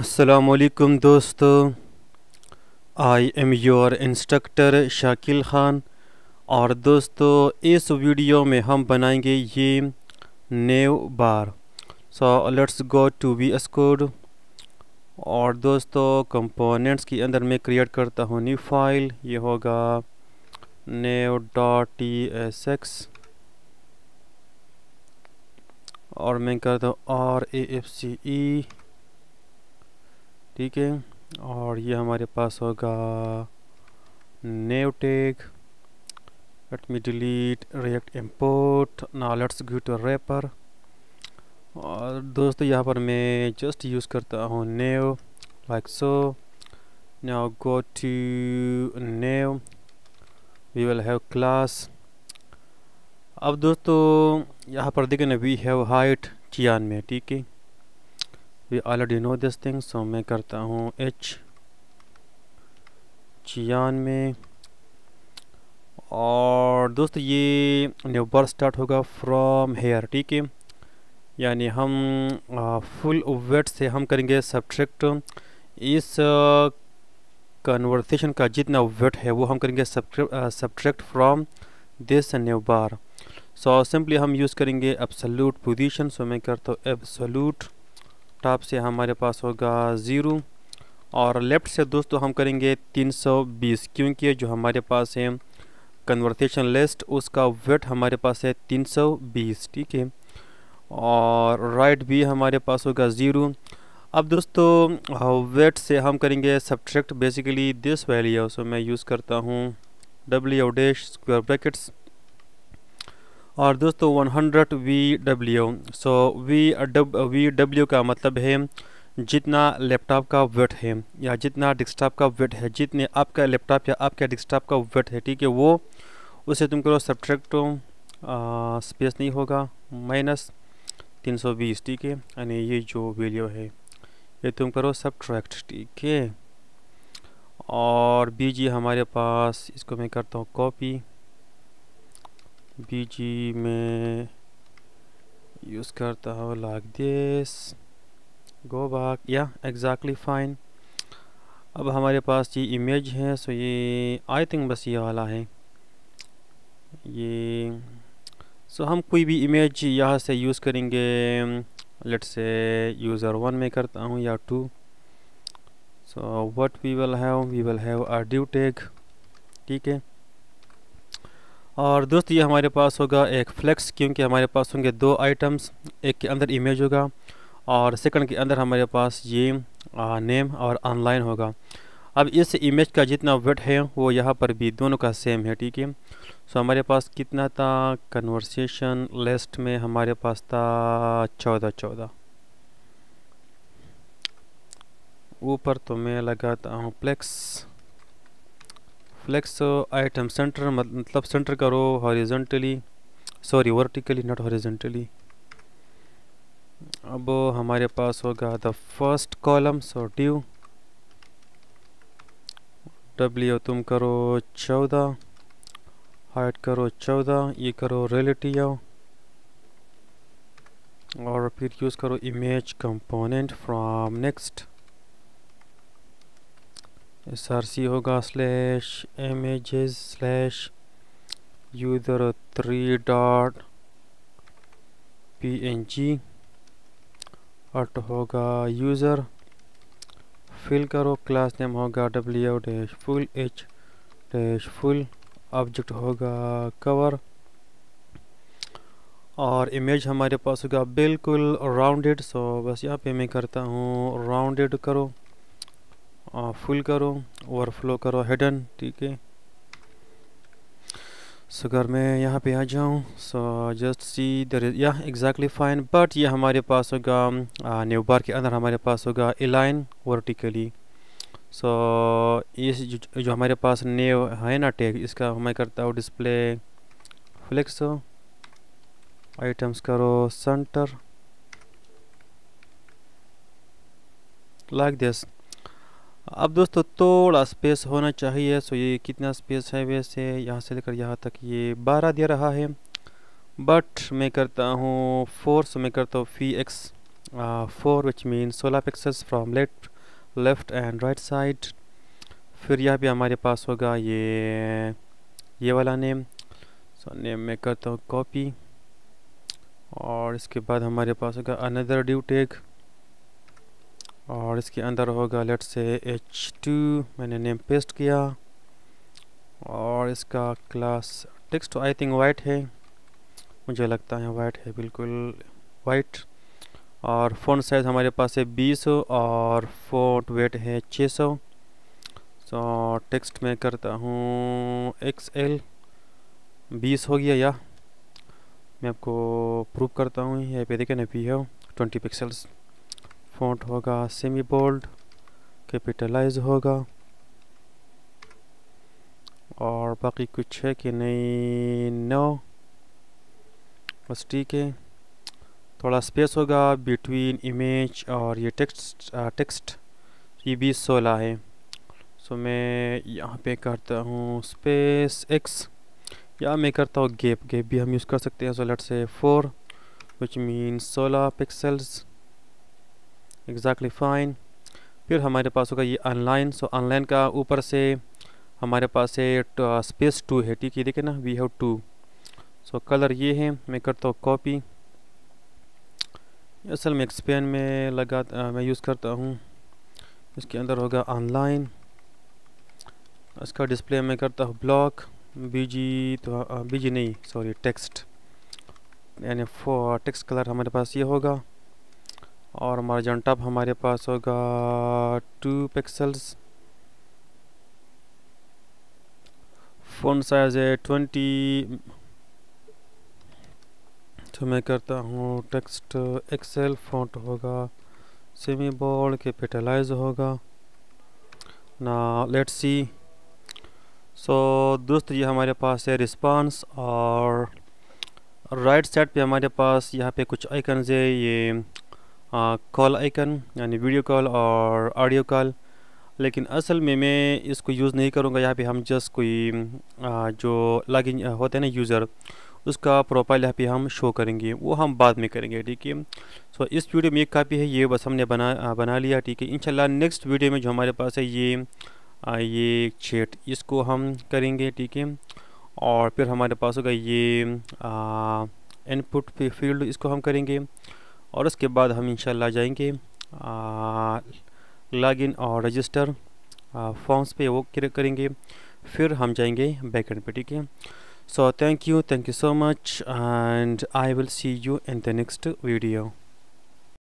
अस्सलामुअलैकुम दोस्तों, I am your instructor Shakil Khan. और दोस्तों इस वीडियो में हम बनाएंगे ये nav bar. So let's go to VS code. और दोस्तों कंपोनेंट्स के अंदर मैं क्रिएट करता हूँ न्यू फाइल। ये होगा nev.tsx और मैं करता हूँ RAFCE, ठीक है। और ये हमारे पास होगा nav tag. Let me delete react import. Now let's go to wrapper. और दोस्तों यहाँ पर मैं जस्ट यूज़ करता हूँ nav like so. Now go to nav, we will have class. अब दोस्तों यहाँ पर देखें ना, वी हैव हाइट 96, ठीक है। We already know this thing, so मैं करता हूँ H 96। और दोस्तों ये न्यू बार स्टार्ट होगा फ्रॉम हेयर, ठीक है। यानी हम फुल वेट से हम करेंगे सब्ट्रैक्ट। इस कन्वर्सेशन का जितना वेट है वो हम करेंगे subtract from this new bar. So simply हम यूज़ करेंगे एब्सोल्यूट पोजीशन। सो मैं करता हूँ एब्सोल्यूट। टॉप से हमारे पास होगा 0 और लेफ़्ट से दोस्तों हम करेंगे 320, क्योंकि जो हमारे पास है कन्वर्सेशन लिस्ट उसका वेट हमारे पास है 320, ठीक है। और राइट भी हमारे पास होगा 0। अब दोस्तों वेट से हम करेंगे subtract basically this value. So मैं यूज़ करता हूँ W डैश स्क्वायर ब्रैकेट्स। और दोस्तों 100 VW। सो VW का मतलब है जितना लैपटॉप का वेट है या जितना डेस्कटॉप का वेट है, जितने आपका लैपटॉप या आपका डेस्कटॉप का वेट है, ठीक है, वो उसे तुम करो सब्ट्रैक्ट। स्पेस नहीं होगा, माइनस 320, ठीक है। यानी ये जो वैल्यू है ये तुम करो सब्ट्रैक्ट, ठीक है। और BG हमारे पास, इसको मैं करता हूँ कॉपी। BG में यूज़ करता हूँ like this, go back, yeah exactly fine. अब हमारे पास ये इमेज है। सो ये आई थिंक बस ये वाला है ये। सो हम कोई भी इमेज यहाँ से यूज़ करेंगे। लेट्स से user 1 में करता हूँ या 2। So what we will have our div tag, ठीक है। और दोस्त ये हमारे पास होगा एक फ्लेक्स, क्योंकि हमारे पास होंगे 2 आइटम्स। एक के अंदर इमेज होगा और सेकंड के अंदर हमारे पास ये नेम और ऑनलाइन होगा। अब इस इमेज का जितना वेट है वो यहाँ पर भी दोनों का सेम है, ठीक है। सो हमारे पास कितना था कन्वर्सेशन लिस्ट में, हमारे पास था 14। ऊपर तो मैं लगाता हूँ फ्लेक्स आइटम सेंटर, मतलब सेंटर करो वर्टिकली नॉट हॉरिजॉन्टली। अब हमारे पास होगा the first column. So div W तुम करो 14, हाइट करो 14, ये करो रिलेटिव। और फिर यूज़ करो image component from Next, SRC होगा /images/user3.png। अट होगा यूज़र, फिल करो क्लास नेम होगा W-full, H-full, ऑब्जेक्ट होगा कवर। और इमेज हमारे पास होगा बिल्कुल राउंडेड। सो बस यहाँ पे मैं करता हूँ राउंडेड करो, फुल करो, ओवरफ्लो करो हिडन, ठीक है। सो अगर मैं यहाँ पे आ जाऊँ, so just see the, yeah exactly fine. But ये हमारे पास होगा न्यू बार के अंदर हमारे पास होगा एलाइन वर्टिकली। सो इस जो हमारे पास न्यू है ना टैग, इसका मैं करता हूँ डिस्प्ले फ्लेक्स, आइटम्स करो सेंटर लाइक दिस। अब दोस्तों थोड़ा स्पेस होना चाहिए। सो ये कितना स्पेस है वैसे, यहाँ से लेकर यहाँ तक ये 12 दे रहा है, बट मैं करता हूँ 4। सो मैं करता हूँ 4 which means 16 pixels from left and right side. फिर यहाँ पे हमारे पास होगा ये वाला नेम. सो नेम मैं करता हूँ कॉपी और इसके बाद हमारे पास होगा अनदर ड्यू टैग और इसके अंदर होगा लेट्स से H2. मैंने नेम पेस्ट किया और इसका class text I think white है, मुझे लगता है वाइट है, बिल्कुल वाइट. और फ़ॉन्ट साइज़ हमारे पास है 20 और फ़ॉन्ट वेट है 600. सो टेक्स्ट में करता हूँ XL 20 हो गया. या मैं आपको प्रूव करता हूँ, यहाँ पे देखें ना, है 20 पिक्सल्स. फ़ॉन्ट होगा सेमी बोल्ड, कैपिटलाइज होगा और बाकी कुछ है कि नहीं, नो बस ठीक है. थोड़ा स्पेस होगा बिटवीन इमेज और ये टेक्स्ट ये भी 16 है. सो मैं यहाँ पे करता हूँ स्पेस X या मैं करता हूँ गैप भी हम यूज़ कर सकते हैं. So let's say 4 which mean 16 pixels exactly fine. फिर हमारे पास होगा ये ऑनलाइन. सो ऑनलाइन का ऊपर से हमारे पास है स्पेस 2 है, ठीक है, देखे ना वी हैव 2. सो कलर ये है, मैं करता हूँ कॉपी. असल में एक्सपेंड में मैं यूज़ करता हूँ. इसके अंदर होगा ऑनलाइन, इसका डिस्प्ले मैं करता हूँ ब्लॉक टेक्स्ट यानी टेक्स्ट कलर हमारे पास ये होगा और मार्जिन टॉप हमारे पास होगा 2 पिक्सल्स. फ़ॉन्ट साइज़ है 20. तो मैं करता हूँ टेक्स्ट एक्सेल, फ़ॉन्ट होगा सेमी बोल्ड, कैपिटलाइज होगा ना. Let's see. सो दोस्त ये हमारे पास है रिस्पांस और राइट साइड पे हमारे पास यहाँ पे कुछ आइकन्स है. ये कॉल आइकन यानी वीडियो कॉल और ऑडियो कॉल, लेकिन असल में मैं इसको यूज़ नहीं करूँगा. यहाँ पे हम जस्ट कोई जो लॉगिन होते हैं ना यूज़र, उसका प्रोफाइल यहाँ पे हम शो करेंगे, वो हम बाद में करेंगे, ठीक है. सो इस वीडियो में एक कापी है, ये बस हमने बना लिया, ठीक है. इंशाल्लाह नेक्स्ट वीडियो में जो हमारे पास है ये चैट, इसको हम करेंगे, ठीक है. और फिर हमारे पास होगा ये इनपुट फील्ड, इसको हम करेंगे और उसके बाद हम इंशाल्लाह जाएंगे लॉगिन और रजिस्टर फॉर्म्स पे, वो करेंगे. फिर हम जाएंगे बैकएंड पे, ठीक है. So thank you so much and I will see you in the next video.